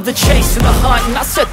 love the chase and the hunt, and I set